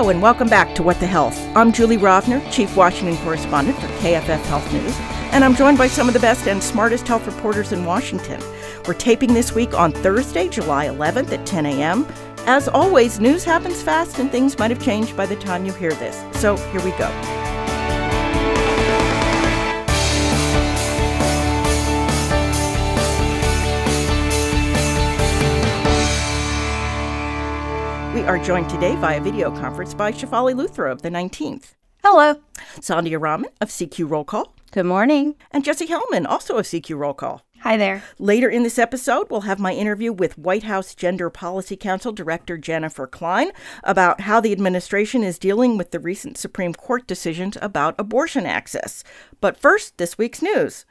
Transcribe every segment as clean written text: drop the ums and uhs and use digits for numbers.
Hello and welcome back to What the Health. I'm Julie Rovner, Chief Washington Correspondent for KFF Health News, and I'm joined by some of the best and smartest health reporters in Washington. We're taping this week on Thursday, July 11th at 10 a.m. As always, news happens fast and things might have changed by the time you hear this. So here we go. We are joined today via video conference by Shefali Luthra of the 19th. Hello. Sandhya Raman of CQ Roll Call. Good morning. And Jessie Hellmann, also of CQ Roll Call. Hi there. Later in this episode, we'll have my interview with White House Gender Policy Council Director Jennifer Klein about how the administration is dealing with the recent Supreme Court decisions about abortion access. But first, this week's news.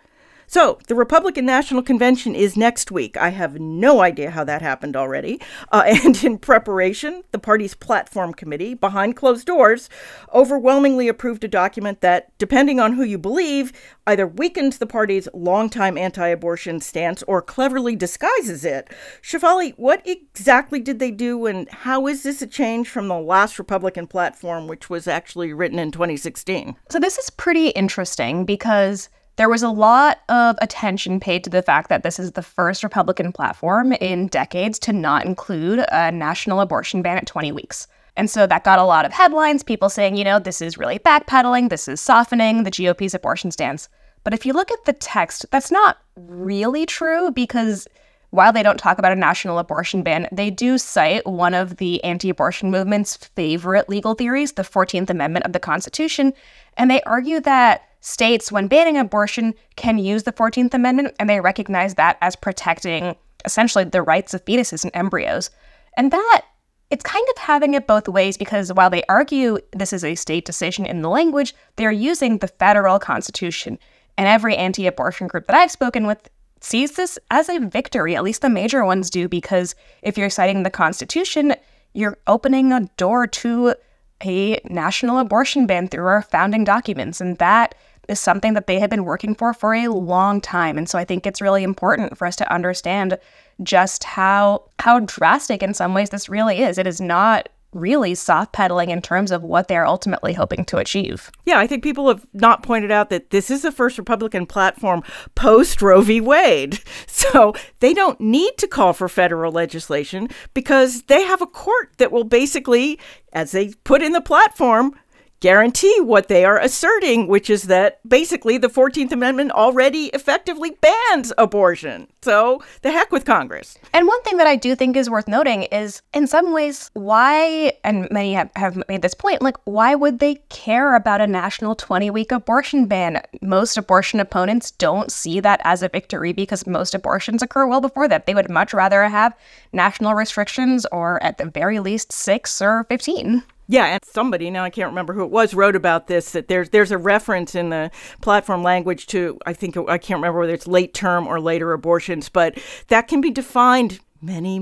So, the Republican National Convention is next week. I have no idea how that happened already. And in preparation, the party's platform committee, behind closed doors, overwhelmingly approved a document that, depending on who you believe, either weakens the party's longtime anti-abortion stance or cleverly disguises it. Shefali, what exactly did they do, and how is this a change from the last Republican platform, which was actually written in 2016? So this is pretty interesting because there was a lot of attention paid to the fact that this is the first Republican platform in decades to not include a national abortion ban at 20 weeks. And so that got a lot of headlines, people saying, you know, this is really backpedaling, this is softening the GOP's abortion stance. But if you look at the text, that's not really true because while they don't talk about a national abortion ban, they do cite one of the anti-abortion movement's favorite legal theories, the 14th Amendment of the Constitution, and they argue that states, when banning abortion, can use the 14th Amendment, and they recognize that as protecting, essentially, the rights of fetuses and embryos. And that, it's kind of having it both ways, because while they argue this is a state decision in the language, they're using the federal Constitution. And every anti-abortion group that I've spoken with sees this as a victory, at least the major ones do, because if you're citing the Constitution, you're opening a door to a national abortion ban through our founding documents, and that is something that they have been working for a long time. And so I think it's really important for us to understand just how drastic in some ways this really is. It is not really soft pedaling in terms of what they're ultimately hoping to achieve. Yeah, I think people have not pointed out that this is the first Republican platform post Roe v. Wade. So they don't need to call for federal legislation because they have a court that will basically, as they put in the platform, guarantee what they are asserting, which is that basically the 14th Amendment already effectively bans abortion. So the heck with Congress. And one thing that I do think is worth noting is in some ways why, and many have made this point, like why would they care about a national 20-week abortion ban? Most abortion opponents don't see that as a victory because most abortions occur well before that. They would much rather have national restrictions or at the very least 6 or 15. Yeah, and somebody, now I can't remember who it was, wrote about this, that there's a reference in the platform language to, I can't remember whether it's late term or later abortions, but that can be defined many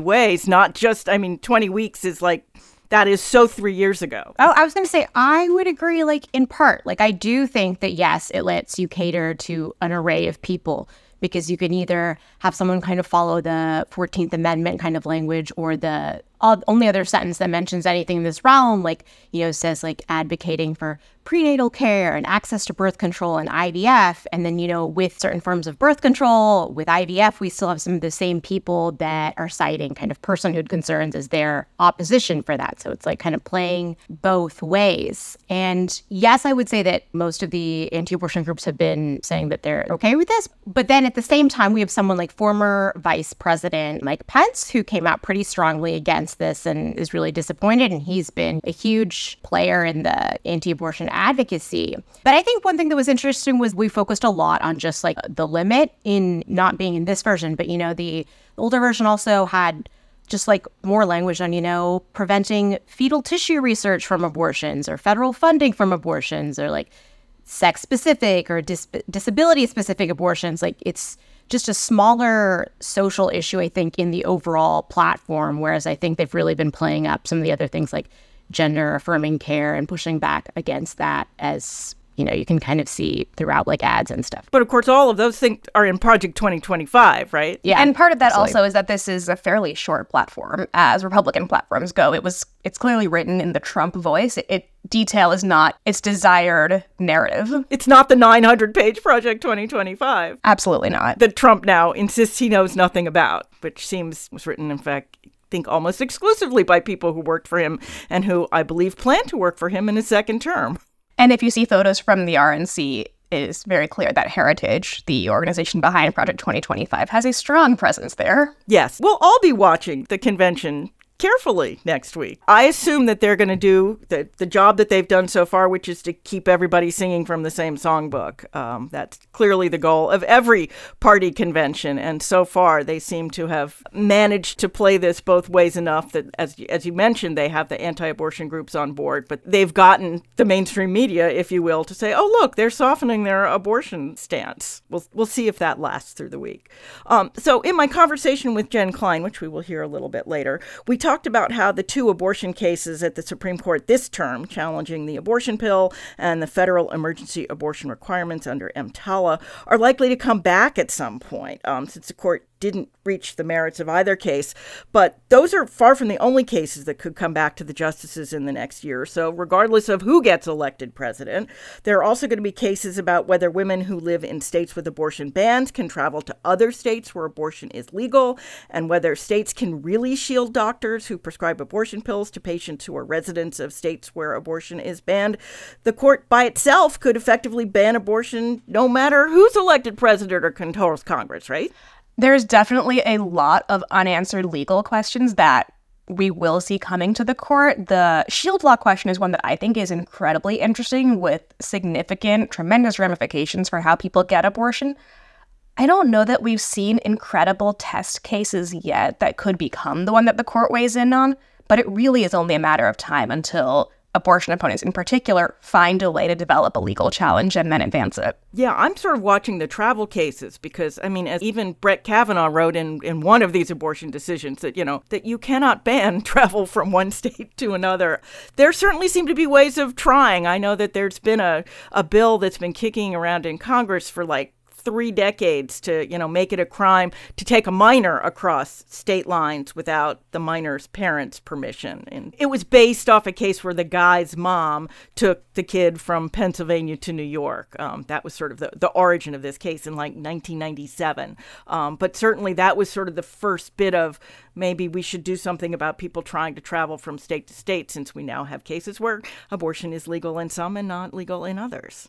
ways, not just, 20 weeks is like, that is so 3 years ago. Oh, I was going to say, I would agree, like, in part. Like, I do think that, yes, it lets you cater to an array of people, because you can either have someone kind of follow the 14th Amendment kind of language or the only other sentence that mentions anything in this realm, like, you know, says like advocating for prenatal care and access to birth control and IVF. And then, you know, with certain forms of birth control, with IVF, we still have some of the same people that are citing kind of personhood concerns as their opposition for that. So it's like kind of playing both ways. And yes, I would say that most of the anti-abortion groups have been saying that they're okay with this. But then at the same time, we have someone like former Vice President Mike Pence, who came out pretty strongly against this and is really disappointed. And he's been a huge player in the anti-abortion advocacy. But I think one thing that was interesting was we focused a lot on just like the limit in not being in this version. But, you know, the older version also had just like more language on, you know, preventing fetal tissue research from abortions or federal funding from abortions or like sex-specific or disability-specific abortions. Like, it's just a smaller social issue, I think, in the overall platform, whereas I think they've really been playing up some of the other things like gender-affirming care and pushing back against that as you know, you can kind of see throughout, like, ads and stuff. But, of course, all of those things are in Project 2025, right? Yeah. And part of that also is that this is a fairly short platform. As Republican platforms go, it's clearly written in the Trump voice. It detail is not its desired narrative. It's not the 900-page Project 2025. Absolutely not. That Trump now insists he knows nothing about, which was written, in fact, think almost exclusively by people who worked for him and who, I believe, plan to work for him in his second term. And if you see photos from the RNC, it is very clear that Heritage, the organization behind Project 2025, has a strong presence there. Yes. We'll all be watching the convention carefully next week. I assume that they're going to do the job that they've done so far, which is to keep everybody singing from the same songbook. That's clearly the goal of every party convention. And so far, they seem to have managed to play this both ways enough that, as you mentioned, they have the anti-abortion groups on board, but they've gotten the mainstream media, if you will, to say, oh, look, they're softening their abortion stance. We'll see if that lasts through the week. So in my conversation with Jen Klein, which we will hear a little bit later, we talked about how the two abortion cases at the Supreme Court this term, challenging the abortion pill and the federal emergency abortion requirements under EMTALA, are likely to come back at some point, since the court didn't reach the merits of either case. But those are far from the only cases that could come back to the justices in the next year or so, regardless of who gets elected president. There are also going to be cases about whether women who live in states with abortion bans can travel to other states where abortion is legal, and whether states can really shield doctors who prescribe abortion pills to patients who are residents of states where abortion is banned. The court by itself could effectively ban abortion no matter who's elected president or controls Congress, right? There's definitely a lot of unanswered legal questions that we will see coming to the court. The shield law question is one that I think is incredibly interesting, with significant, tremendous ramifications for how people get abortion. I don't know that we've seen incredible test cases yet that could become the one that the court weighs in on, but it really is only a matter of time until abortion opponents in particular find a way to develop a legal challenge and then advance it. Yeah, I'm sort of watching the travel cases because, I mean, as even Brett Kavanaugh wrote in one of these abortion decisions that, you know, that you cannot ban travel from one state to another. There certainly seem to be ways of trying. I know that there's been a bill that's been kicking around in Congress for like 3 decades to, you know, make it a crime to take a minor across state lines without the minor's parents' permission. And it was based off a case where the guy's mom took the kid from Pennsylvania to New York. That was sort of the origin of this case in like 1997. But certainly that was sort of the first bit of maybe we should do something about people trying to travel from state to state, since we now have cases where abortion is legal in some and not legal in others.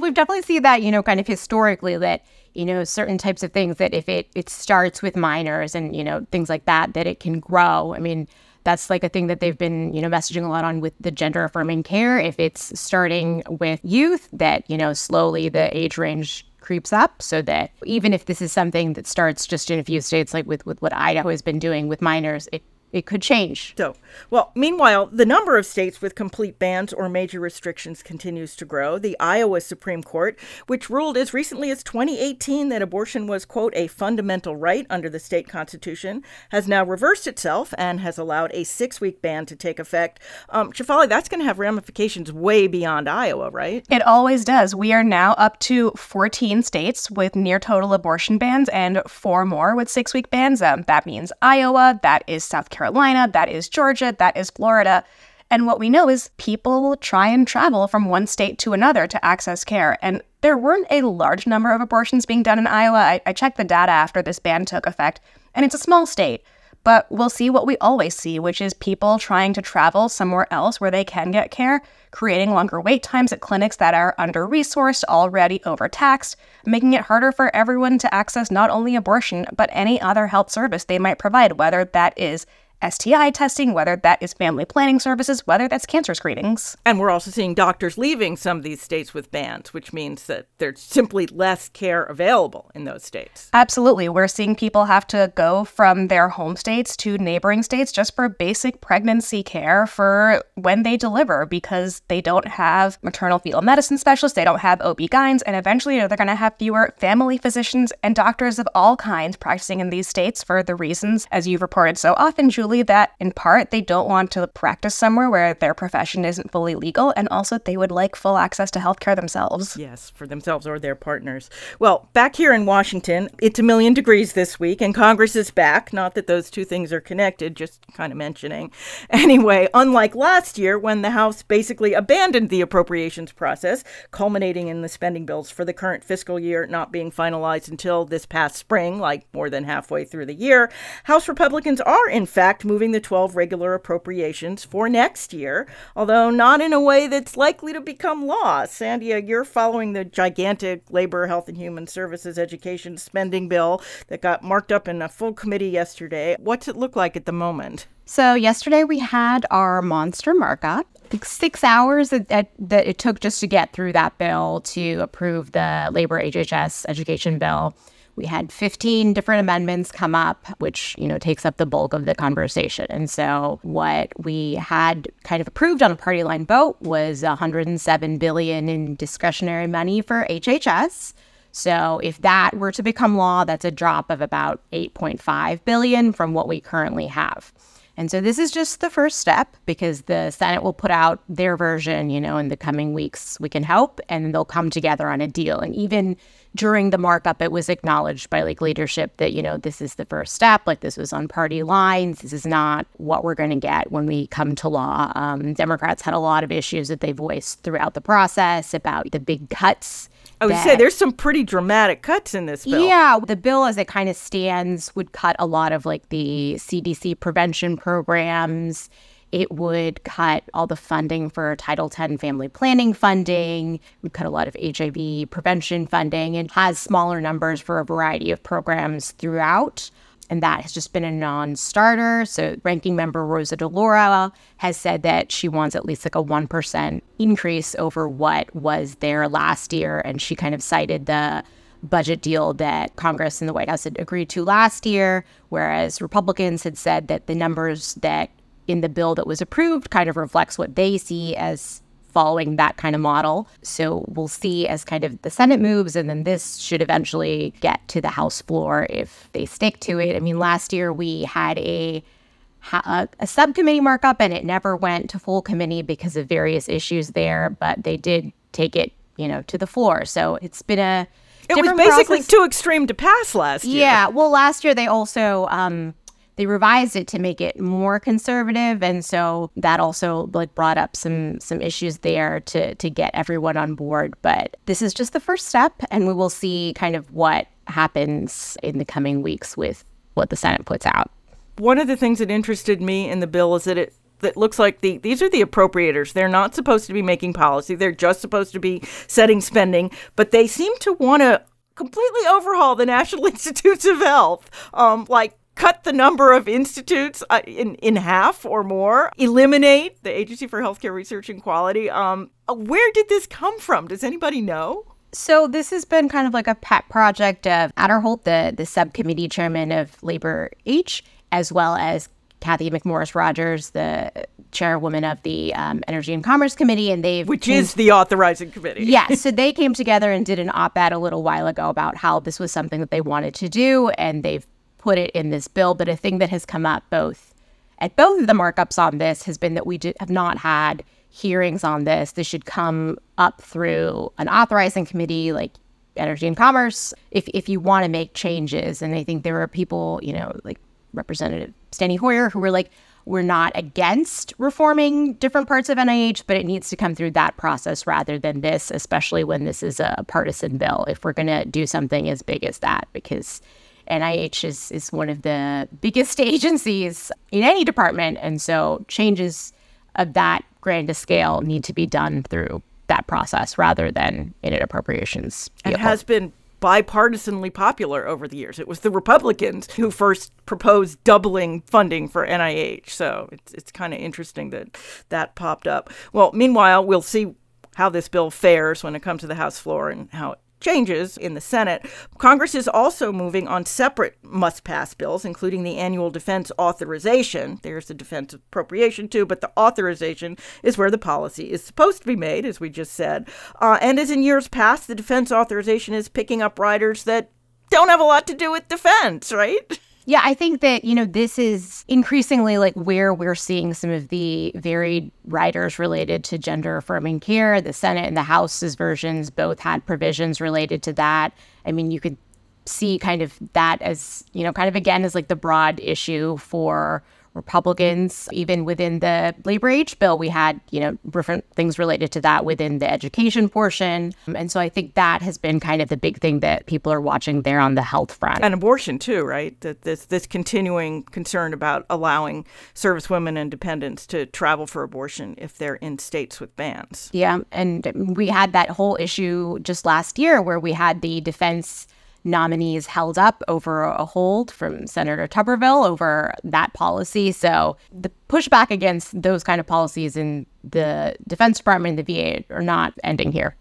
We've definitely seen that, you know, kind of historically, that, you know, certain types of things that if it starts with minors and, you know, things like that, that it can grow. I mean, that's like a thing that they've been, you know, messaging a lot on with the gender affirming care. If it's starting with youth, that, you know, slowly the age range creeps up, so that even if this is something that starts just in a few states, like with what Idaho has been doing with minors, it could change. So, well, meanwhile, the number of states with complete bans or major restrictions continues to grow. The Iowa Supreme Court, which ruled as recently as 2018 that abortion was, quote, a fundamental right under the state constitution, has now reversed itself and has allowed a 6-week ban to take effect. Shefali, that's going to have ramifications way beyond Iowa, right? It always does. We are now up to 14 states with near total abortion bans and 4 more with 6-week bans. That means Iowa, that is South Carolina, that is Georgia, that is Florida. And what we know is people will try and travel from one state to another to access care. And there weren't a large number of abortions being done in Iowa. I checked the data after this ban took effect, and it's a small state. But we'll see what we always see, which is people trying to travel somewhere else where they can get care, creating longer wait times at clinics that are under-resourced, already overtaxed, making it harder for everyone to access not only abortion, but any other health service they might provide, whether that is STI testing, whether that is family planning services, whether that's cancer screenings. And we're also seeing doctors leaving some of these states with bans, which means that there's simply less care available in those states. Absolutely. We're seeing people have to go from their home states to neighboring states just for basic pregnancy care for when they deliver, because they don't have maternal fetal medicine specialists, they don't have OB-GYNs, and eventually they're going to have fewer family physicians and doctors of all kinds practicing in these states for the reasons, as you've reported so often, Julie, possibly that, in part, they don't want to practice somewhere where their profession isn't fully legal, and also they would like full access to healthcare themselves. Yes, for themselves or their partners. Well, back here in Washington, it's a million degrees this week, and Congress is back. Not that those two things are connected, just kind of mentioning. Anyway, unlike last year, when the House basically abandoned the appropriations process, culminating in the spending bills for the current fiscal year not being finalized until this past spring, like more than halfway through the year, House Republicans are, in fact, moving the 12 regular appropriations for next year, although not in a way that's likely to become law. Sandhya, you're following the gigantic Labor, Health and Human Services, Education spending bill that got marked up in a full committee yesterday. What's it look like at the moment? So yesterday we had our monster markup. 6 hours that it took just to get through that bill to approve the Labor HHS education bill. We had 15 different amendments come up, which, you know, takes up the bulk of the conversation. And so what we had kind of approved on a party line vote was $107 billion in discretionary money for HHS. So if that were to become law, that's a drop of about $8.5 billion from what we currently have. And so this is just the first step, because the Senate will put out their version, you know, in the coming weeks, we can hope, and they'll come together on a deal. And even during the markup, it was acknowledged by, like, leadership that, you know, this is the first step. Like, this was on party lines. This is not what we're going to get when we come to law. Democrats had a lot of issues that they voiced throughout the process about the big cuts. I would say there's some pretty dramatic cuts in this bill. Yeah, the bill as it kind of stands would cut a lot of, like, the CDC prevention programs. It would cut all the funding for Title X family planning funding. It would cut a lot of HIV prevention funding, and has smaller numbers for a variety of programs throughout. And that has just been a non-starter. So Ranking Member Rosa DeLauro has said that she wants at least like a 1% increase over what was there last year. And she kind of cited the budget deal that Congress and the White House had agreed to last year, whereas Republicans had said that the numbers that in the bill that was approved kind of reflects what they see as following that kind of model. So we'll see as kind of the Senate moves, and then this should eventually get to the House floor if they stick to it. I mean, last year we had a subcommittee markup, and it never went to full committee because of various issues there, but they did take it, you know, to the floor. So it's been a different process. It was basically too extreme to pass last year. Yeah, well, last year they also they revised it to make it more conservative, and so that also, like, brought up some issues there to get everyone on board. But this is just the first step, and we will see kind of what happens in the coming weeks with what the Senate puts out. One of the things that interested me in the bill is that it looks like these are the appropriators. They're not supposed to be making policy. They're just supposed to be setting spending, but they seem to want to completely overhaul the National Institutes of Health, like, cut the number of institutes in half or more, eliminate the Agency for Healthcare Research and Quality. Where did this come from? Does anybody know? So this has been kind of like a pet project of Adderholt, the subcommittee chairman of Labor H, as well as Kathy McMorris-Rogers, the chairwoman of the Energy and Commerce Committee, and they've... Which is the authorizing committee. Yeah, so they came together and did an op-ed a little while ago about how this was something that they wanted to do, and they've put it in this bill. But a thing that has come up at both of the markups on this has been that we have not had hearings on this. This should come up through an authorizing committee like Energy and Commerce if you want to make changes. And I think there are people, you know, like Representative Steny Hoyer, who were like, we're not against reforming different parts of NIH, but it needs to come through that process rather than this, especially when this is a partisan bill, if we're going to do something as big as that, because NIH is one of the biggest agencies in any department, and so changes of that grander scale need to be done through that process rather than in an appropriations vehicle. It has been bipartisanly popular over the years. It was the Republicans who first proposed doubling funding for NIH, so it's kind of interesting that that popped up. Well, meanwhile, we'll see how this bill fares when it comes to the House floor and how it changes in the Senate. Congress is also moving on separate must-pass bills, including the annual defense authorization. There's the defense appropriation too, but the authorization is where the policy is supposed to be made, as we just said. And as in years past, the defense authorization is picking up riders that don't have a lot to do with defense, right? Yeah, I think that, you know, this is increasingly like where we're seeing some of the varied riders related to gender affirming care. The Senate and the House's versions both had provisions related to that. I mean, you could see kind of that as, you know, kind of again as like the broad issue for Republicans. Even within the labor age bill, we had, you know, different things related to that within the education portion. And so I think that has been kind of the big thing that people are watching there on the health front. And abortion too, right? That this continuing concern about allowing servicewomen and dependents to travel for abortion if they're in states with bans. Yeah, and we had that whole issue just last year where we had the defense nominees held up over a hold from Senator Tuberville over that policy. So the pushback against those kind of policies in the Defense Department and the VA are not ending here.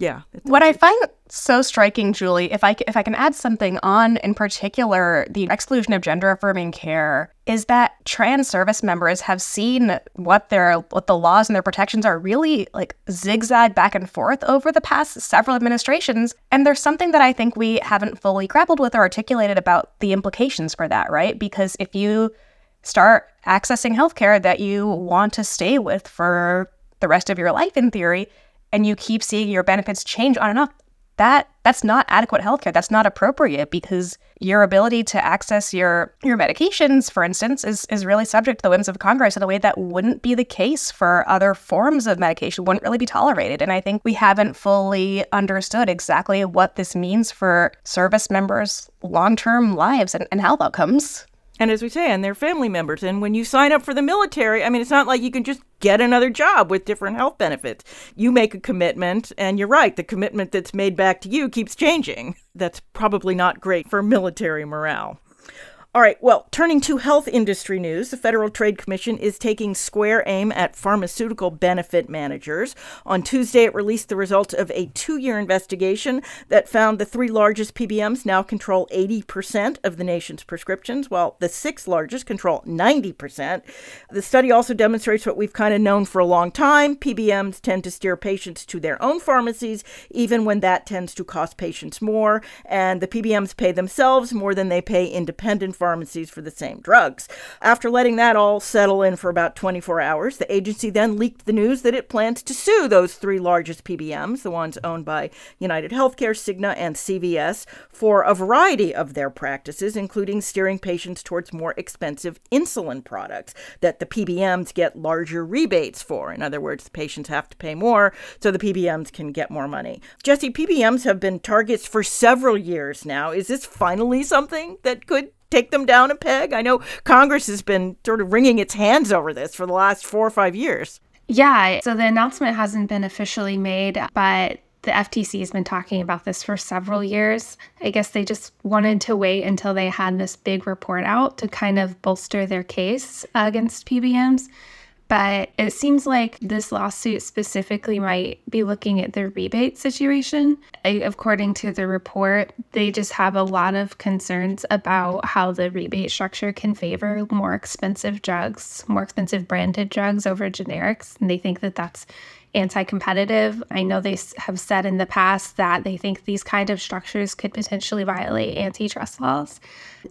Yeah. What I find so striking, Julie, if I can add something on in particular the exclusion of gender affirming care, is that trans service members have seen what the laws and their protections are really like zigzag back and forth over the past several administrations, and there's something that I think we haven't fully grappled with or articulated about the implications for that, right? Because if you start accessing healthcare that you want to stay with for the rest of your life in theory, and you keep seeing your benefits change on and off, that's not adequate healthcare. That's not appropriate because your ability to access your medications, for instance, is really subject to the whims of Congress in a way that wouldn't be the case for other forms of medication, wouldn't really be tolerated. And I think we haven't fully understood exactly what this means for service members' long-term lives and health outcomes. And as we say, and they're family members. And when you sign up for the military, I mean, it's not like you can just get another job with different health benefits. You make a commitment, and you're right, the commitment that's made back to you keeps changing. That's probably not great for military morale. All right, well, turning to health industry news, the Federal Trade Commission is taking square aim at pharmaceutical benefit managers. On Tuesday, it released the results of a 2-year investigation that found the 3 largest PBMs now control 80% of the nation's prescriptions, while the 6 largest control 90%. The study also demonstrates what we've kind of known for a long time. PBMs tend to steer patients to their own pharmacies, even when that tends to cost patients more, and the PBMs pay themselves more than they pay independent pharmacies for the same drugs. After letting that all settle in for about 24 hours, the agency then leaked the news that it plans to sue those 3 largest PBMs, the ones owned by UnitedHealthcare, Cigna, and CVS, for a variety of their practices, including steering patients towards more expensive insulin products that the PBMs get larger rebates for. In other words, the patients have to pay more so the PBMs can get more money. Jessie, PBMs have been targets for several years now. Is this finally something that could take them down a peg? I know Congress has been sort of wringing its hands over this for the last 4 or 5 years. Yeah, so the announcement hasn't been officially made, but the FTC has been talking about this for several years. I guess they just wanted to wait until they had this big report out to kind of bolster their case against PBMs. But it seems like this lawsuit specifically might be looking at the rebate situation. According to the report, they just have a lot of concerns about how the rebate structure can favor more expensive drugs, more expensive branded drugs over generics. And they think that that's anti-competitive. I know they have said in the past that they think these kind of structures could potentially violate antitrust laws.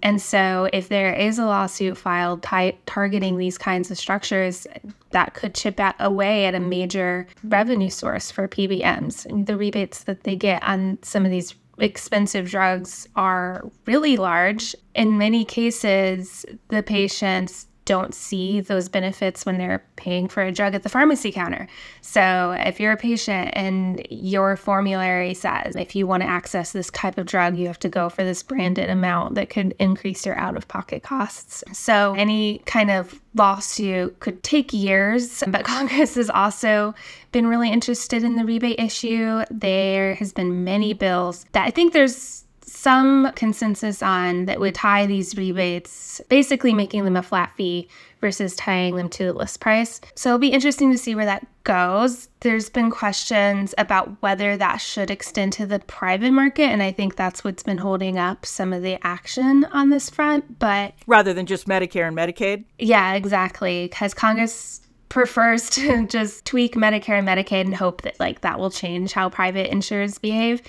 And so if there is a lawsuit filed targeting these kinds of structures, that could chip away at a major revenue source for PBMs. The rebates that they get on some of these expensive drugs are really large. In many cases, the patients don't see those benefits when they're paying for a drug at the pharmacy counter. So if you're a patient and your formulary says, if you want to access this type of drug, you have to go for this branded amount, that could increase your out-of-pocket costs. So any kind of lawsuit could take years, but Congress has also been really interested in the rebate issue. There has been many bills that I think there's some consensus on that would tie these rebates, basically making them a flat fee versus tying them to the list price. So it'll be interesting to see where that goes. There's been questions about whether that should extend to the private market, and I think that's what's been holding up some of the action on this front. But rather than just Medicare and Medicaid? Yeah, exactly, because Congress prefers to just tweak Medicare and Medicaid and hope that that will change how private insurers behave.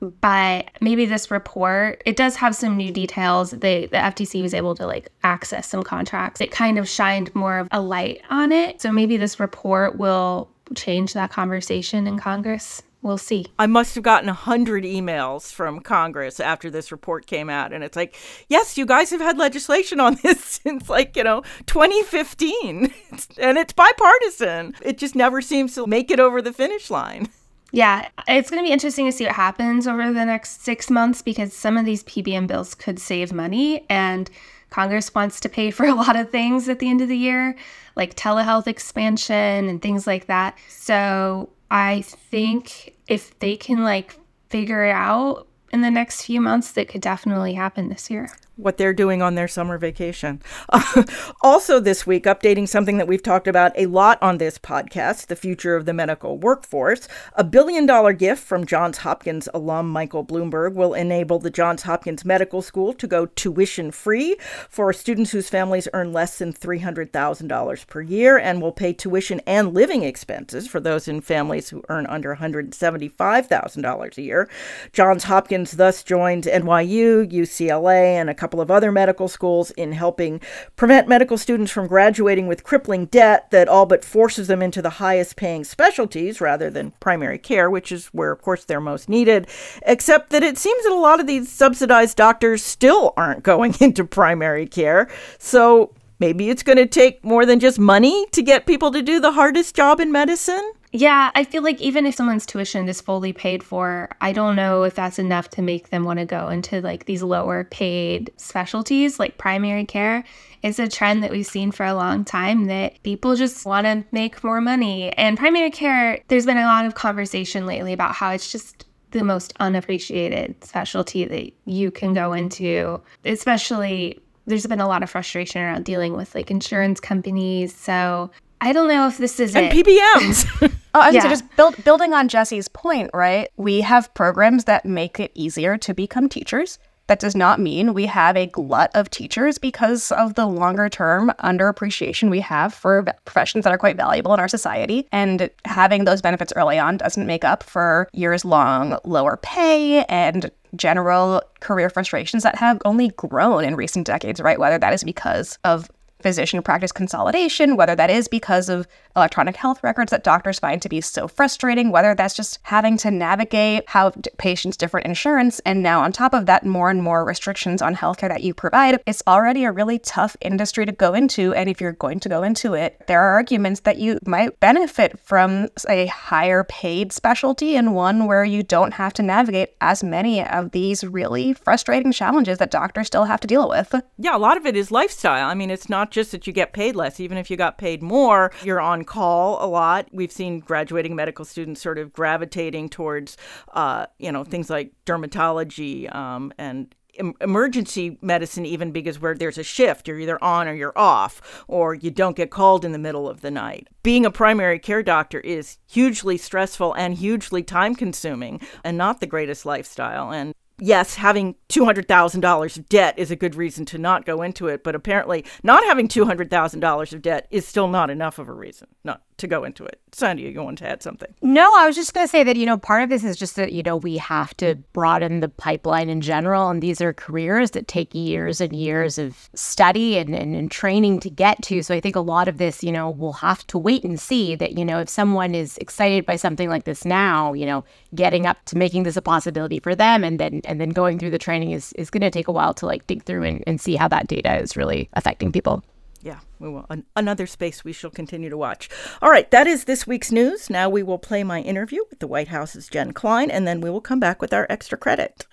But maybe this report, it does have some new details. The FTC was able to like access some contracts. It kind of shined more of a light on it. So maybe this report will change that conversation in Congress. We'll see. I must have gotten 100 emails from Congress after this report came out. And it's like, yes, you guys have had legislation on this since like, 2015. And it's bipartisan. It just never seems to make it over the finish line. Yeah, it's going to be interesting to see what happens over the next 6 months, because some of these PBM bills could save money, and Congress wants to pay for a lot of things at the end of the year, like telehealth expansion and things like that. So I think if they can like figure it out in the next few months, that could definitely happen this year. What they're doing on their summer vacation. Also this week, updating something that we've talked about a lot on this podcast, the future of the medical workforce. A $1 billion gift from Johns Hopkins alum Michael Bloomberg will enable the Johns Hopkins Medical School to go tuition free for students whose families earn less than $300,000 per year, and will pay tuition and living expenses for those in families who earn under $175,000 a year. Johns Hopkins thus joins NYU, UCLA, and a couple of other medical schools in helping prevent medical students from graduating with crippling debt that all but forces them into the highest paying specialties rather than primary care, which is where, of course, they're most needed, except that it seems that a lot of these subsidized doctors still aren't going into primary care. So maybe it's going to take more than just money to get people to do the hardest job in medicine. Yeah, I feel like even if someone's tuition is fully paid for, I don't know if that's enough to make them want to go into like these lower paid specialties like primary care. It's a trend that we've seen for a long time, that people just want to make more money. And primary care, there's been a lot of conversation lately about how it's just the most unappreciated specialty that you can go into, especially there's been a lot of frustration around dealing with like insurance companies. So I don't know if this is it. And PBMs. So just building on Jessie's point, right? We have programs that make it easier to become teachers. That does not mean we have a glut of teachers, because of the longer-term underappreciation we have for professions that are quite valuable in our society. And having those benefits early on doesn't make up for years-long lower pay and general career frustrations that have only grown in recent decades, right? Whether that is because of physician practice consolidation, whether that is because of electronic health records that doctors find to be so frustrating, whether that's just having to navigate how patients differ insurance, and now on top of that, more and more restrictions on healthcare that you provide. It's already a really tough industry to go into, and if you're going to go into it, there are arguments that you might benefit from a higher paid specialty, and one where you don't have to navigate as many of these really frustrating challenges that doctors still have to deal with. Yeah, a lot of it is lifestyle. I mean, it's not just that you get paid less. Even if you got paid more, you're on call a lot. We've seen graduating medical students sort of gravitating towards, things like dermatology and emergency medicine, even, because where there's a shift, you're either on or you're off, or you don't get called in the middle of the night. Being a primary care doctor is hugely stressful and hugely time consuming, and not the greatest lifestyle. And yes, having $200,000 of debt is a good reason to not go into it, but apparently not having $200,000 of debt is still not enough of a reason not to go into it. Sandhya, you want to add something? No, I was just going to say that, part of this is just that, we have to broaden the pipeline in general, and these are careers that take years and years of study and training to get to. So I think a lot of this, we'll have to wait and see that, if someone is excited by something like this now, getting up to making this a possibility for them, and then going through the training is going to take a while to like dig through and see how that data is really affecting people. Yeah, we will. Another space we shall continue to watch. All right, that is this week's news. Now we will play my interview with the White House's Jen Klein, and then we will come back with our extra credit.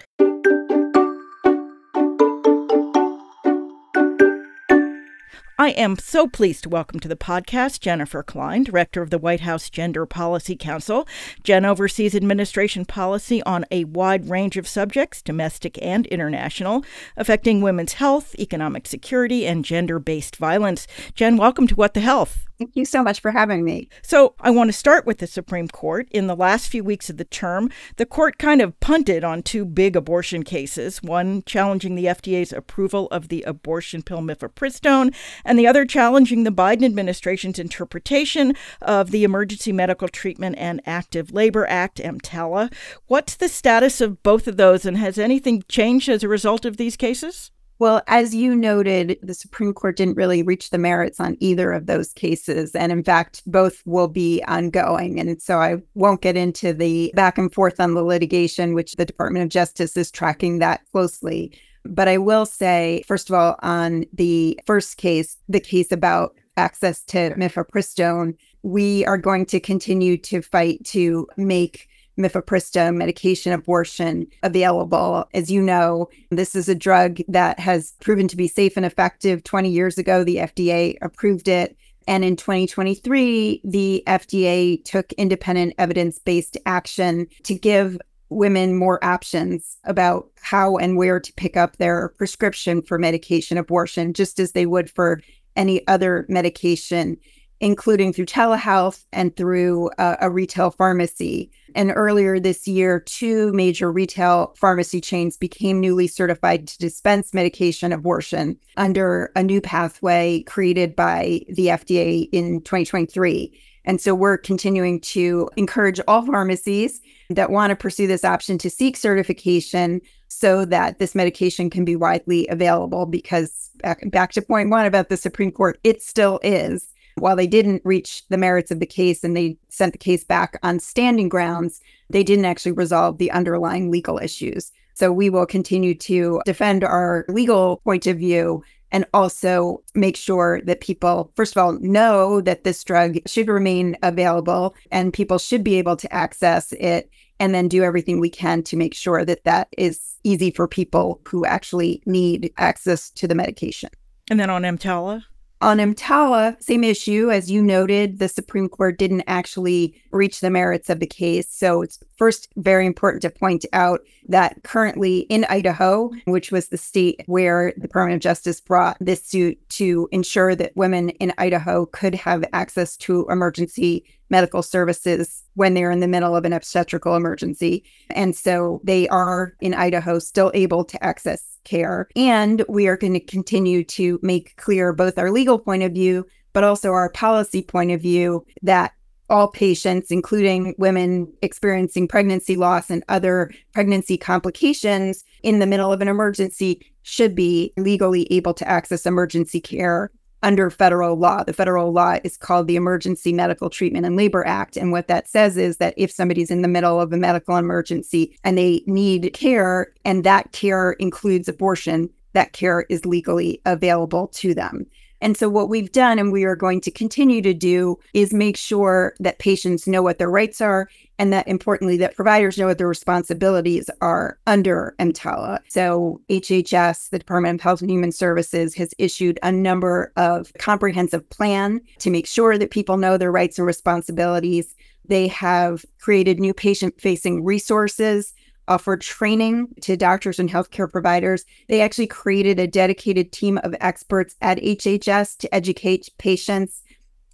I am so pleased to welcome to the podcast Jennifer Klein, director of the White House Gender Policy Council. Jen oversees administration policy on a wide range of subjects, domestic and international, affecting women's health, economic security, and gender-based violence. Jen, welcome to What the Health. Thank you so much for having me. So I want to start with the Supreme Court. In the last few weeks of the term, the court kind of punted on two big abortion cases, one challenging the FDA's approval of the abortion pill Mifepristone, and the other challenging the Biden administration's interpretation of the Emergency Medical Treatment and Active Labor Act, EMTALA. What's the status of both of those, and has anything changed as a result of these cases? Well, as you noted, the Supreme Court didn't really reach the merits on either of those cases. And in fact, both will be ongoing. And so I won't get into the back and forth on the litigation, which the Department of Justice is tracking that closely. But I will say, first of all, on the first case, the case about access to mifepristone, we are going to continue to fight to make mifepristone medication abortion available. As you know, this is a drug that has proven to be safe and effective. 20 years ago, the FDA approved it. And in 2023, the FDA took independent evidence-based action to give women more options about how and where to pick up their prescription for medication abortion, just as they would for any other medication, including through telehealth and through a retail pharmacy. And earlier this year, two major retail pharmacy chains became newly certified to dispense medication abortion under a new pathway created by the FDA in 2023. And so we're continuing to encourage all pharmacies that want to pursue this option to seek certification so that this medication can be widely available, because back to point one about the Supreme Court, it still is. While they didn't reach the merits of the case and they sent the case back on standing grounds, they didn't actually resolve the underlying legal issues. So we will continue to defend our legal point of view and also make sure that people, first of all, know that this drug should remain available and people should be able to access it, and then do everything we can to make sure that that is easy for people who actually need access to the medication. And then on EMTALA? On EMTALA, same issue. As you noted, the Supreme Court didn't actually reach the merits of the case. So it's first very important to point out that currently in Idaho, which was the state where the Department of Justice brought this suit to ensure that women in Idaho could have access to emergency medical services when they're in the middle of an obstetrical emergency. And so they are in Idaho still able to access care. And we are going to continue to make clear both our legal point of view, but also our policy point of view, that all patients, including women experiencing pregnancy loss and other pregnancy complications in the middle of an emergency, should be legally able to access emergency care under federal law. The federal law is called the Emergency Medical Treatment and Labor Act. And what that says is that if somebody's in the middle of a medical emergency and they need care, and that care includes abortion, that care is legally available to them. And so what we've done, and we are going to continue to do, is make sure that patients know what their rights are, and that importantly, that providers know what their responsibilities are under EMTALA. So HHS, the Department of Health and Human Services, has issued a number of comprehensive plans to make sure that people know their rights and responsibilities. They have created new patient-facing resources, offer training to doctors and healthcare providers. They actually created a dedicated team of experts at HHS to educate patients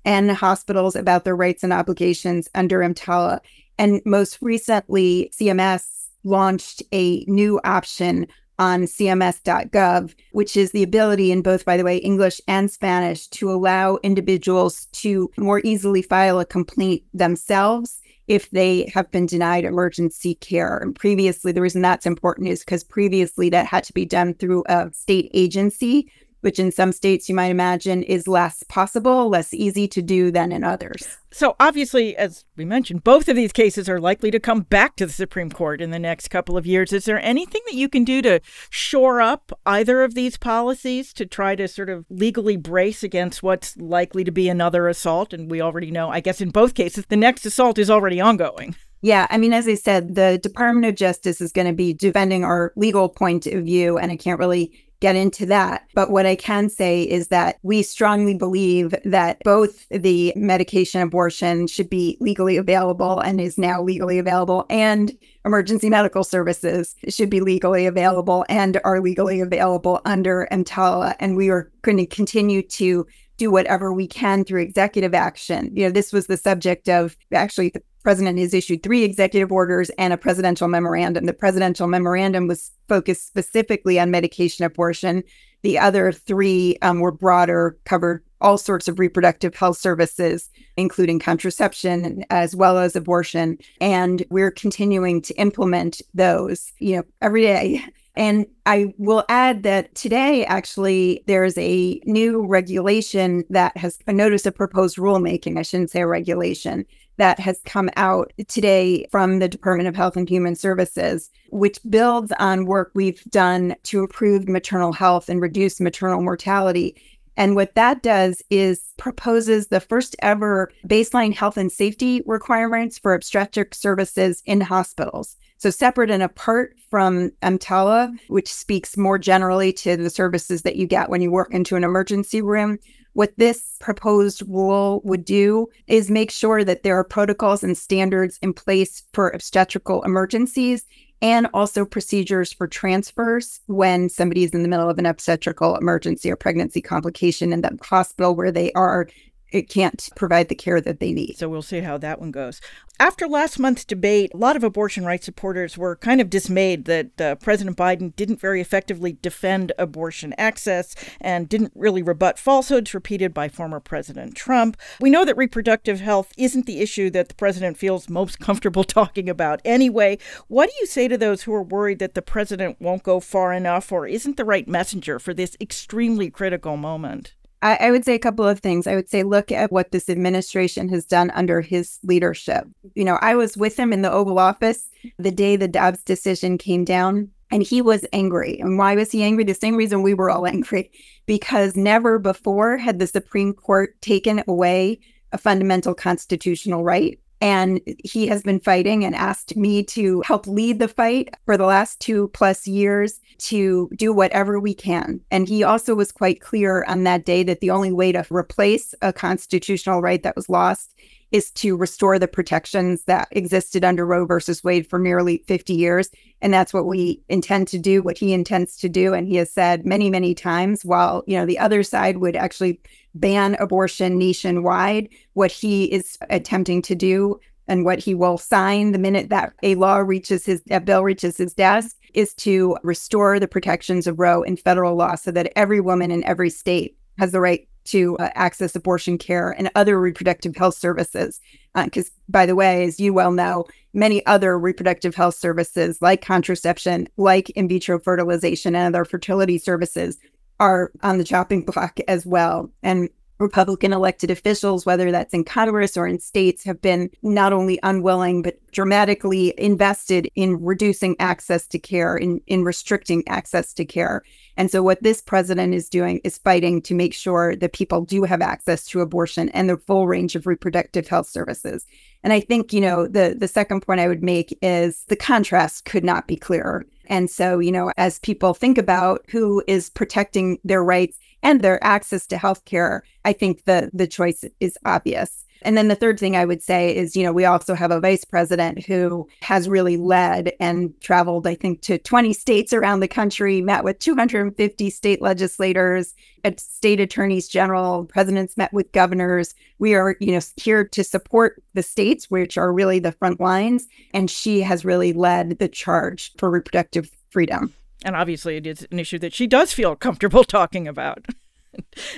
and hospitals about their rights and obligations under EMTALA. And most recently, CMS launched a new option on cms.gov, which is the ability in both, by the way, English and Spanish, to allow individuals to more easily file a complaint themselves if they have been denied emergency care. And previously, the reason that's important is because previously that had to be done through a state agency, which in some states, you might imagine, is less possible, less easy to do than in others. So obviously, as we mentioned, both of these cases are likely to come back to the Supreme Court in the next couple of years. Is there anything that you can do to shore up either of these policies to try to sort of legally brace against what's likely to be another assault? And we already know, I guess, in both cases, the next assault is already ongoing. Yeah, I mean, as I said, the Department of Justice is going to be defending our legal point of view, and I can't really get into that. But what I can say is that we strongly believe that both the medication abortion should be legally available and is now legally available, and emergency medical services should be legally available and are legally available under EMTALA. And we are going to continue to do whatever we can through executive action. You know, this was the subject of, actually, the president has issued 3 executive orders and a presidential memorandum. The presidential memorandum was focused specifically on medication abortion. The other 3 were broader, covered all sorts of reproductive health services, including contraception as well as abortion. And we're continuing to implement those, you know, every day. And I will add that today, actually, there is a new regulation that has a notice of proposed rulemaking. I shouldn't say a regulation that has come out today from the Department of Health and Human Services, which builds on work we've done to improve maternal health and reduce maternal mortality. And what that does is proposes the first ever baseline health and safety requirements for obstetric services in hospitals. So separate and apart from EMTALA, which speaks more generally to the services that you get when you walk into an emergency room, what this proposed rule would do is make sure that there are protocols and standards in place for obstetrical emergencies and also procedures for transfers when somebody is in the middle of an obstetrical emergency or pregnancy complication in the hospital where they are. It can't provide the care that they need. So we'll see how that one goes. After last month's debate, a lot of abortion rights supporters were kind of dismayed that President Biden didn't very effectively defend abortion access and didn't really rebut falsehoods repeated by former President Trump. We know that reproductive health isn't the issue that the president feels most comfortable talking about anyway. What do you say to those who are worried that the president won't go far enough or isn't the right messenger for this extremely critical moment? I would say a couple of things. I would say, look at what this administration has done under his leadership. You know, I was with him in the Oval Office the day the Dobbs decision came down, and he was angry. And why was he angry? The same reason we were all angry, because never before had the Supreme Court taken away a fundamental constitutional right. And he has been fighting and asked me to help lead the fight for the last 2+ years to do whatever we can. And he also was quite clear on that day that the only way to replace a constitutional right that was lost is to restore the protections that existed under Roe versus Wade for nearly 50 years. And that's what we intend to do, what he intends to do. And he has said many, many times, while, you know, the other side would actually ban abortion nationwide, what he is attempting to do and what he will sign the minute that a bill reaches his desk is to restore the protections of Roe in federal law so that every woman in every state has the right to access abortion care and other reproductive health services. Because, by the way, as you well know, many other reproductive health services like contraception, like in vitro fertilization and other fertility services are on the chopping block as well. And Republican elected officials, whether that's in Congress or in states, have been not only unwilling, but dramatically invested in reducing access to care, in restricting access to care. And so what this president is doing is fighting to make sure that people do have access to abortion and the full range of reproductive health services. And I think, you know, the second point I would make is the contrast could not be clearer. And so, you know, as people think about who is protecting their rights and their access to health care, I think the choice is obvious. And then the third thing I would say is, you know, we also have a vice president who has really led and traveled, I think, to 20 states around the country, met with 250 state legislators, state attorneys general, presidents met with governors. We are, you know, here to support the states, which are really the front lines. And she has really led the charge for reproductive freedom. And obviously, it is an issue that she does feel comfortable talking about.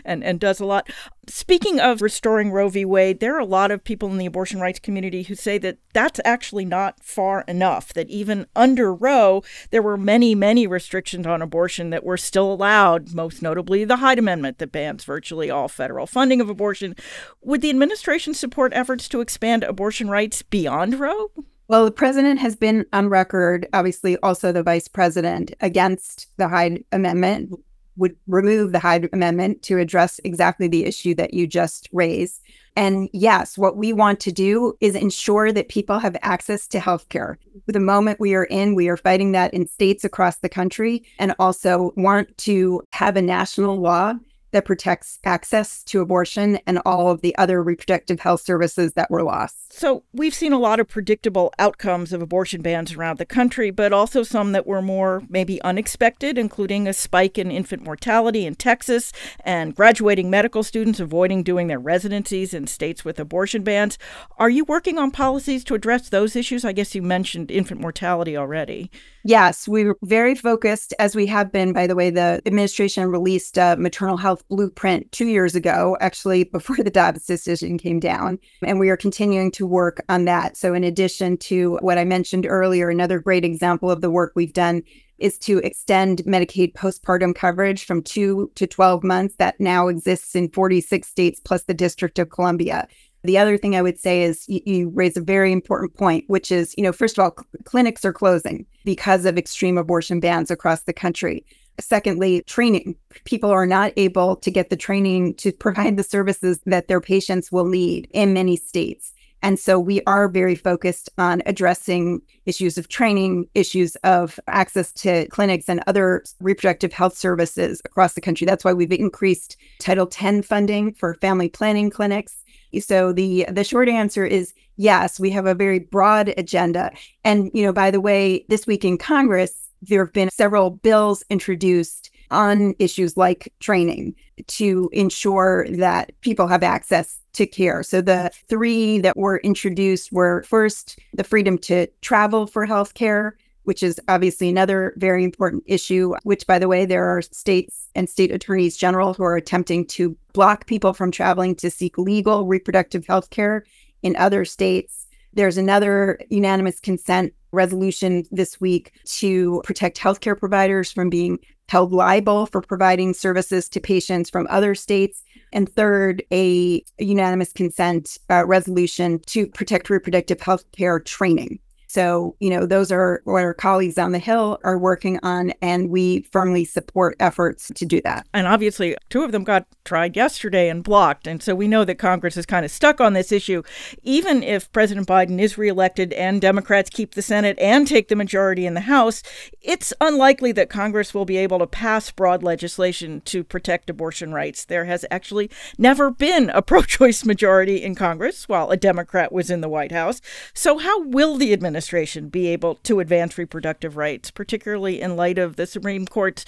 And does a lot. Speaking of restoring Roe v. Wade, there are a lot of people in the abortion rights community who say that that's actually not far enough, that even under Roe, there were many, many restrictions on abortion that were still allowed, most notably the Hyde Amendment that bans virtually all federal funding of abortion. Would the administration support efforts to expand abortion rights beyond Roe? Well, the president has been on record, obviously also the vice president, against the Hyde Amendment, would remove the Hyde Amendment to address exactly the issue that you just raised. And yes, what we want to do is ensure that people have access to health care. The moment we are in, we are fighting that in states across the country and also want to have a national law that protects access to abortion and all of the other reproductive health services that were lost. So we've seen a lot of predictable outcomes of abortion bans around the country, but also some that were more maybe unexpected, including a spike in infant mortality in Texas and graduating medical students avoiding doing their residencies in states with abortion bans. Are you working on policies to address those issues? I guess you mentioned infant mortality already. Yes, we were very focused, as we have been. By the way, the administration released a maternal health blueprint 2 years ago, actually before the Dobbs decision came down, and we are continuing to work on that. So in addition to what I mentioned earlier, another great example of the work we've done is to extend Medicaid postpartum coverage from 2 to 12 months that now exists in 46 states plus the District of Columbia. The other thing I would say is you raise a very important point, which is, first of all, clinics are closing because of extreme abortion bans across the country. Secondly, training. People are not able to get the training to provide the services that their patients will need in many states. And so we are very focused on addressing issues of training, issues of access to clinics and other reproductive health services across the country. That's why we've increased Title X funding for family planning clinics. So the short answer is yes, we have a very broad agenda. And, by the way, this week in Congress, there have been several bills introduced on issues like training to ensure that people have access to care. So the 3 that were introduced were, first, the freedom to travel for healthcare, which is obviously another very important issue, which, by the way, there are states and state attorneys general who are attempting to block people from traveling to seek legal reproductive healthcare in other states. There's another unanimous consent resolution this week to protect healthcare providers from being held liable for providing services to patients from other states. And third, a unanimous consent resolution to protect reproductive healthcare training. So, those are what our colleagues on the Hill are working on, and we firmly support efforts to do that. And obviously, 2 of them got tried yesterday and blocked. And so we know that Congress is kind of stuck on this issue. Even if President Biden is reelected and Democrats keep the Senate and take the majority in the House, it's unlikely that Congress will be able to pass broad legislation to protect abortion rights. There has actually never been a pro-choice majority in Congress while a Democrat was in the White House. So how will the administration be able to advance reproductive rights, particularly in light of the Supreme Court's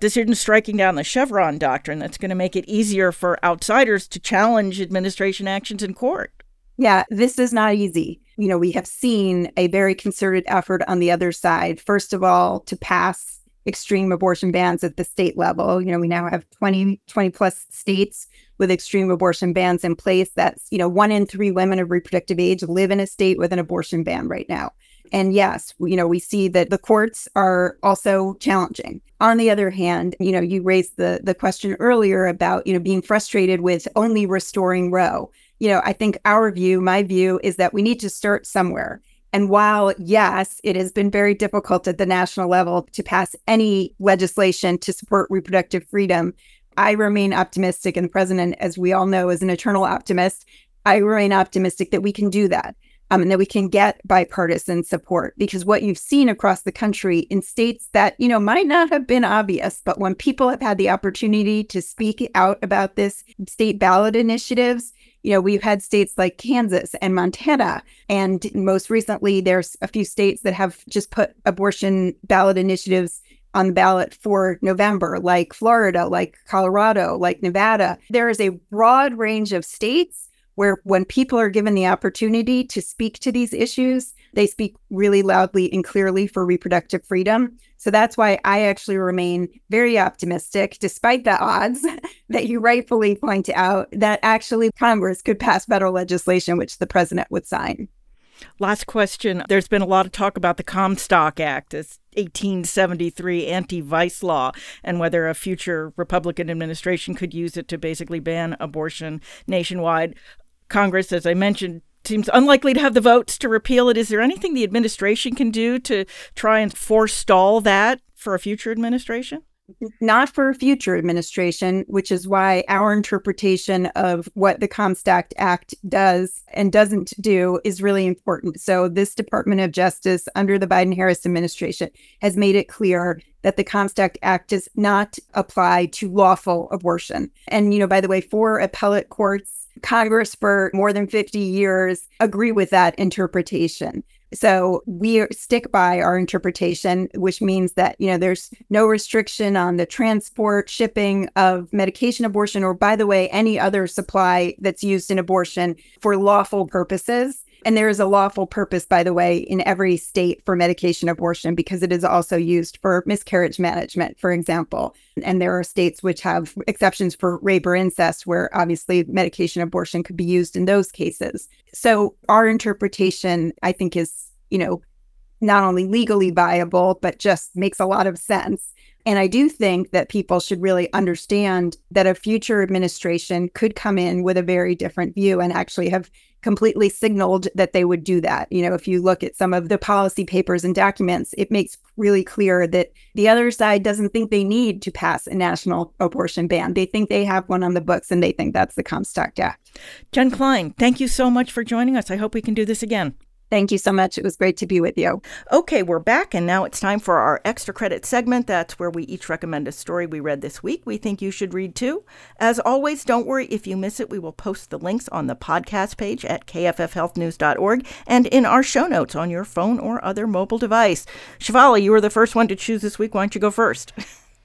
decision striking down the Chevron doctrine that's going to make it easier for outsiders to challenge administration actions in court? Yeah, this is not easy. We have seen a very concerted effort on the other side, first of all, to pass extreme abortion bans at the state level. We now have 20 plus states with extreme abortion bans in place. That's, 1 in 3 women of reproductive age live in a state with an abortion ban right now. And yes, we see that the courts are also challenging. On the other hand, you raised the question earlier about, being frustrated with only restoring Roe. I think my view is that we need to start somewhere. And while, yes, it has been very difficult at the national level to pass any legislation to support reproductive freedom, I remain optimistic, and the president, as we all know, is an eternal optimist. I remain optimistic that we can do that, and that we can get bipartisan support, because what you've seen across the country in states that, might not have been obvious, but when people have had the opportunity to speak out about this, state ballot initiatives, we've had states like Kansas and Montana, and most recently, there's a few states that have just put abortion ballot initiatives on the ballot for November, like Florida, like Colorado, like Nevada. There is a broad range of states where when people are given the opportunity to speak to these issues, they speak really loudly and clearly for reproductive freedom. So that's why I actually remain very optimistic, despite the odds that you rightfully point out, that actually Congress could pass better legislation, which the president would sign. Last question. There's been a lot of talk about the Comstock Act, this 1873 anti-vice law, and whether a future Republican administration could use it to basically ban abortion nationwide. Congress, as I mentioned, seems unlikely to have the votes to repeal it. Is there anything the administration can do to try and forestall that for a future administration? not for a future administration, which is why our interpretation of what the Comstock Act does and doesn't do is really important. So this Department of Justice under the Biden-Harris administration has made it clear that the Comstock Act does not apply to lawful abortion. And, you know, by the way, four appellate courts, Congress for more than 50 years agree with that interpretation. So we stick by our interpretation, which means that, you know, there's no restriction on the transport, shipping of medication abortion, or by the way, any other supply that's used in abortion for lawful purposes. And there is a lawful purpose, by the way, in every state for medication abortion, because it is also used for miscarriage management, for example. And there are states which have exceptions for rape or incest, where obviously medication abortion could be used in those cases. So our interpretation, I think, is, you know, not only legally viable, but just makes a lot of sense. And I do think that people should really understand that a future administration could come in with a very different view and actually have completely signaled that they would do that. You know, if you look at some of the policy papers and documents, it makes really clear that the other side doesn't think they need to pass a national abortion ban. They think they have one on the books, and they think that's the Comstock Act. Jen Klein, thank you so much for joining us. I hope we can do this again. Thank you so much. It was great to be with you. Okay, we're back, and now it's time for our Extra Credit segment. That's where we each recommend a story we read this week we think you should read too. As always, don't worry if you miss it. We will post the links on the podcast page at kffhealthnews.org and in our show notes on your phone or other mobile device. Shefali, you were the first one to choose this week. Why don't you go first?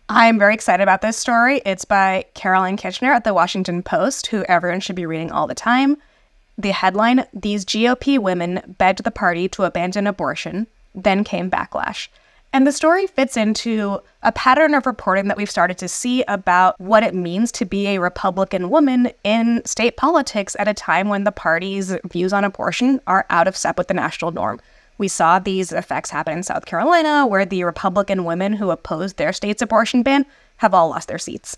I'm very excited about this story. It's by Caroline Kitchener at the Washington Post, who everyone should be reading all the time. The headline, "These GOP women begged the party to abandon abortion, then came backlash." And the story fits into a pattern of reporting that we've started to see about what it means to be a Republican woman in state politics at a time when the party's views on abortion are out of step with the national norm. We saw these effects happen in South Carolina, where the Republican women who opposed their state's abortion ban have all lost their seats.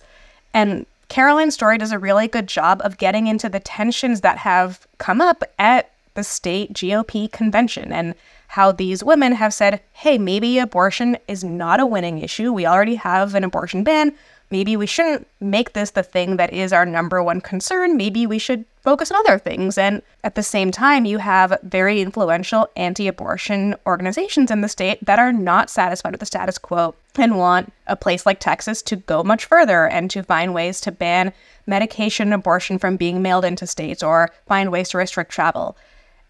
And Caroline's story does a really good job of getting into the tensions that have come up at the state GOP convention and how these women have said, hey, maybe abortion is not a winning issue. We already have an abortion ban. Maybe we shouldn't make this the thing that is our number one concern. Maybe we should focus on other things. And at the same time, you have very influential anti-abortion organizations in the state that are not satisfied with the status quo and want a place like Texas to go much further and to find ways to ban medication abortion from being mailed into states or find ways to restrict travel.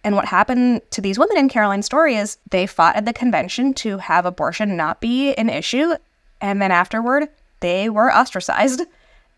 And what happened to these women in Caroline's story is they fought at the convention to have abortion not be an issue. And then afterward, they were ostracized.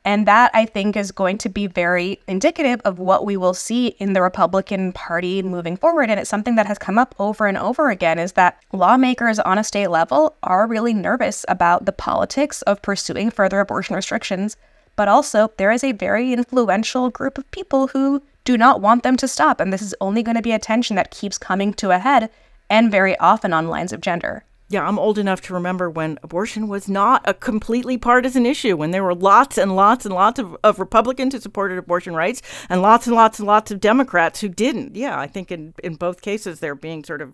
And that, I think, is going to be very indicative of what we will see in the Republican Party moving forward. And it's something that has come up over and over again, is that lawmakers on a state level are really nervous about the politics of pursuing further abortion restrictions. But also, there is a very influential group of people who do not want them to stop. And this is only going to be a tension that keeps coming to a head, and very often on lines of gender. Yeah, I'm old enough to remember when abortion was not a completely partisan issue, when there were lots and lots and lots of Republicans who supported abortion rights and lots of Democrats who didn't. Yeah, I think in both cases, they're being sort of,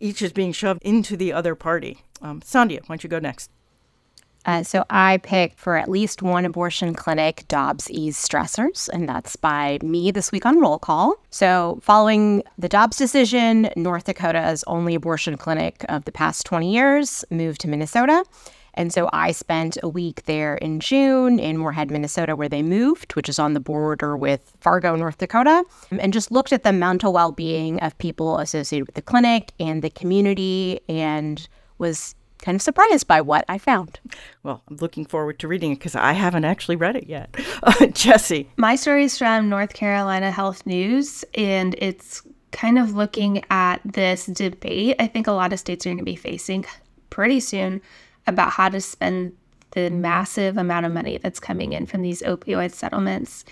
each is being shoved into the other party. Sandhya, why don't you go next? So I picked, for at least one abortion clinic, Dobbs Ease Stressors, and that's by me this week on Roll Call. So following the Dobbs decision, North Dakota's only abortion clinic of the past 20 years moved to Minnesota. And so I spent a week there in June in Moorhead, Minnesota, where they moved, which is on the border with Fargo, North Dakota, and just looked at the mental well-being of people associated with the clinic and the community, and was kind of surprised by what I found. Well, I'm looking forward to reading it because I haven't actually read it yet. Jessie. My story is from North Carolina Health News, and it's kind of looking at this debate I think a lot of states are going to be facing pretty soon about how to spend the massive amount of money that's coming in from these opioid settlements.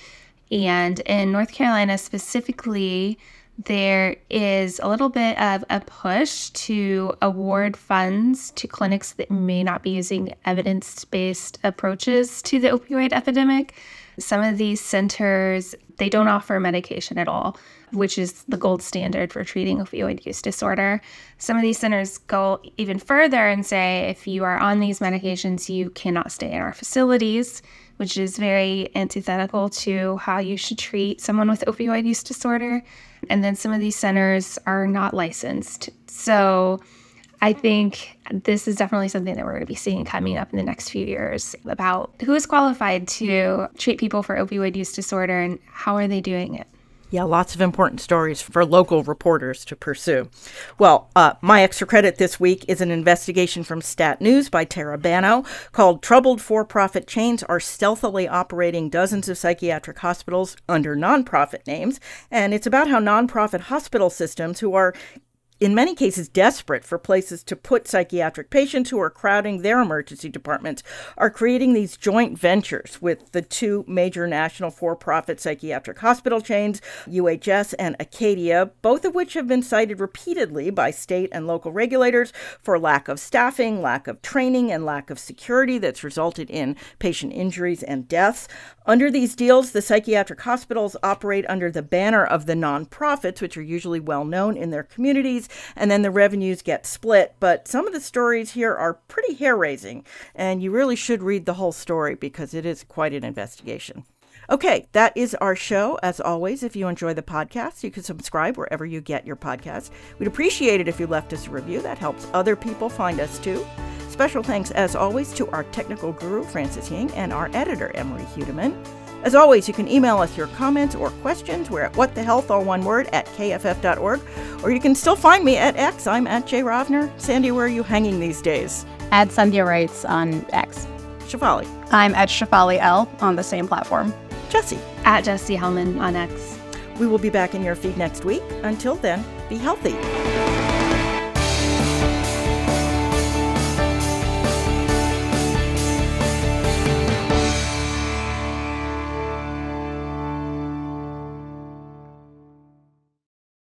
And in North Carolina specifically, there is a little bit of a push to award funds to clinics that may not be using evidence-based approaches to the opioid epidemic. Some of these centers, they don't offer medication at all, which is the gold standard for treating opioid use disorder. Some of these centers go even further and say, if you are on these medications, you cannot stay in our facilities, which is very antithetical to how you should treat someone with opioid use disorder. And then some of these centers are not licensed. So I think this is definitely something that we're going to be seeing coming up in the next few years about who is qualified to treat people for opioid use disorder and how are they doing it. Yeah, lots of important stories for local reporters to pursue. Well, my extra credit this week is an investigation from Stat News by Tara Bano called Troubled For-Profit Chains Are Stealthily Operating Dozens of Psychiatric Hospitals Under Nonprofit Names. And it's about how nonprofit hospital systems who are in many cases desperate for places to put psychiatric patients who are crowding their emergency departments are creating these joint ventures with the two major national for-profit psychiatric hospital chains, UHS and Acadia, both of which have been cited repeatedly by state and local regulators for lack of staffing, lack of training, and lack of security that's resulted in patient injuries and deaths. Under these deals, the psychiatric hospitals operate under the banner of the nonprofits, which are usually well known in their communities, and then the revenues get split. But some of the stories here are pretty hair-raising, and you really should read the whole story because it is quite an investigation. Okay, that is our show. As always, if you enjoy the podcast, you can subscribe wherever you get your podcast. We'd appreciate it if you left us a review. That helps other people find us too. Special thanks, as always, to our technical guru, Francis Ying, and our editor, Emery Hudeman. As always, you can email us your comments or questions. We're at whatthehealth@kff.org, or you can still find me at X. I'm at J. Rovner. Sandy, where are you hanging these days? At Sandhya Writes on X. Shefali. I'm at Shefali L on the same platform. Jessie. At Jessie Hellmann on X. We will be back in your feed next week. Until then, be healthy.